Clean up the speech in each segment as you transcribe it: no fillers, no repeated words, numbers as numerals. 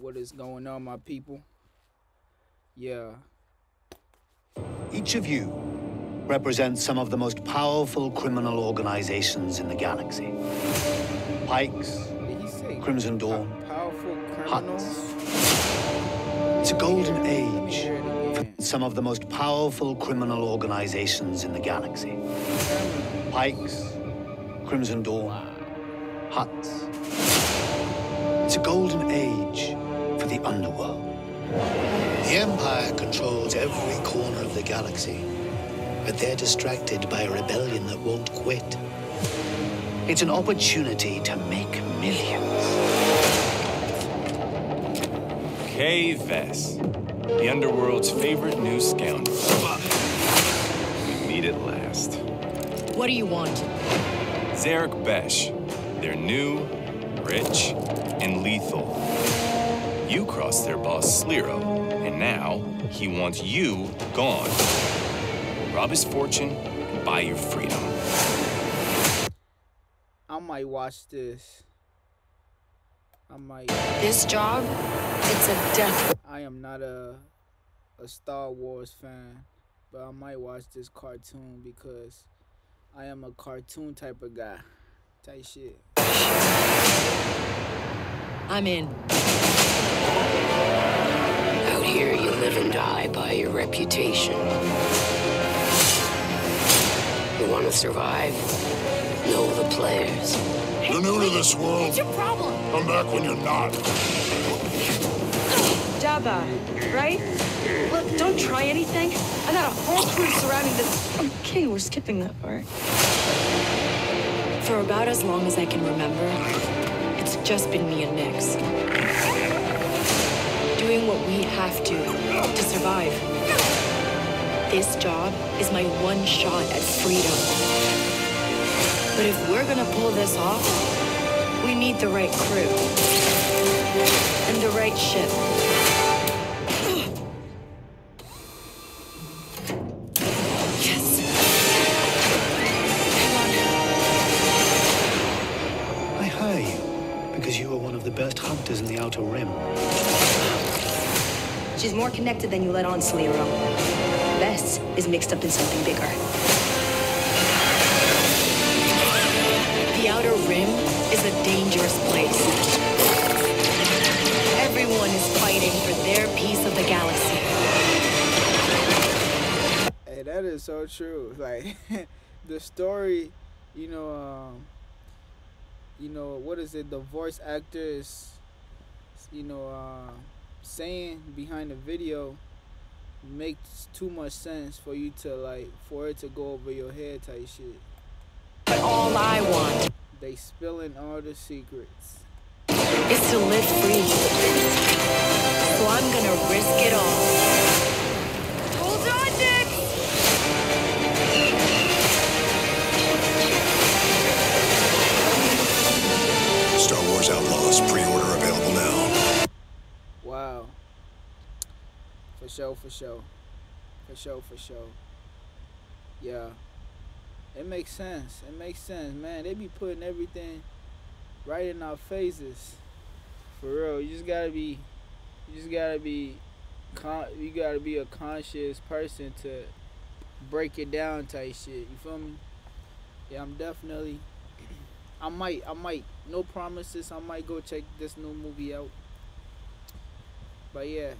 What is going on, my people? Yeah. Each of you represents some of the most powerful criminal organizations in the galaxy. Pikes, Crimson Dawn, Huts. It's a golden age for some of the most powerful criminal organizations in the galaxy. Pikes, Crimson Dawn, Huts. It's a golden age for the underworld. The Empire controls every corner of the galaxy, but they're distracted by a rebellion that won't quit. It's an opportunity to make millions. Kay Vess, the underworld's favorite new scoundrel. We meet at last. What do you want? Zarek Besh. They're new, rich, and lethal. You crossed their boss, Sliro, and now he wants you gone. Rob his fortune and buy your freedom. I might watch this. I might. This job, it's a death. I am not a Star Wars fan, but I might watch this cartoon because I am a cartoon type of guy. Type shit. I'm in. Out here, you live and die by your reputation. You want to survive? Know the players. You're new to this world. What's your problem? Come back when you're not. Jabba, right? Look, don't try anything. I got a whole crew surrounding this. Okay, we're skipping that part. For about as long as I can remember, it's just been me and Nix. Doing what we have to survive. This job is my one shot at freedom. But if we're gonna pull this off, we need the right crew. And the right ship. Yes! I hire you because you are one of the best hunters in the Outer Rim. She's more connected than you let on, Sliro. Bess is mixed up in something bigger. The Outer Rim is a dangerous place. Everyone is fighting for their piece of the galaxy. Hey, that is so true. Like, the story, you know, you know, what is it, the voice actor is, you know, saying behind the video makes too much sense for you to, like, for it to go over your head type shit. But all I want, they spilling all the secrets, is to live free. So I'm gonna risk it all. Hold on, Nix! Star Wars Outlaws, pre-order available now. Wow. For sure, for sure. For sure, for sure. Yeah. It makes sense. It makes sense, man. They be putting everything right in our faces. For real. You gotta be a conscious person to break it down type shit. You feel me? Yeah, I'm definitely, I might, no promises, I might go check this new movie out. But yeah,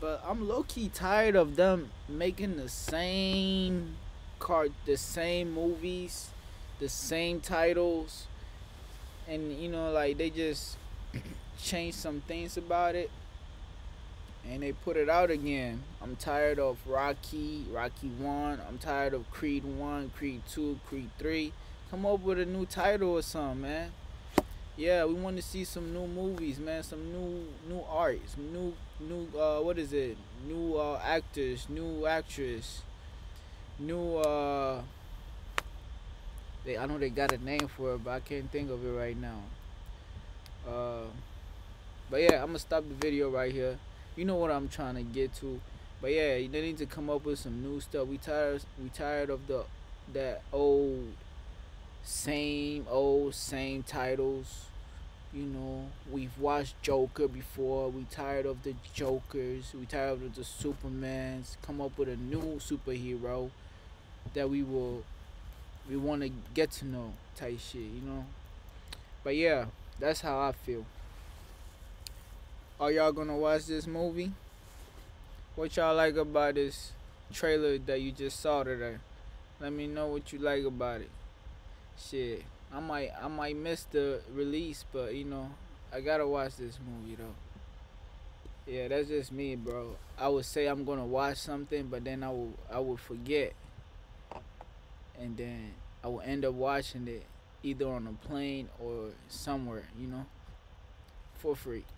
but I'm low-key tired of them making the same card, the same movies, the same titles, and, you know, like, they just change some things about it and they put it out again. I'm tired of Rocky 1, I'm tired of Creed 1, Creed 2, Creed 3. Come up with a new title or something, man. Yeah, we want to see some new movies, man. Some new art, some new actors, new actress, new I know they got a name for it, but I can't think of it right now. But yeah, I'm gonna stop the video right here. You know what I'm trying to get to. But yeah, they need to come up with some new stuff. We tired of that old same titles, You know, we've watched Joker before. We tired of the Jokers. We tired of the Supermans. Come up with a new superhero that we want to get to know type shit, you know. But yeah, that's how I feel. Are y'all gonna watch this movie? What y'all like about this trailer that you just saw today? Let me know what you like about it. Shit, I might miss the release, but you know, I gotta watch this movie though. Yeah, that's just me, bro. I would say I'm gonna watch something, but then I will forget, and then I will end up watching it either on a plane or somewhere, you know, for free.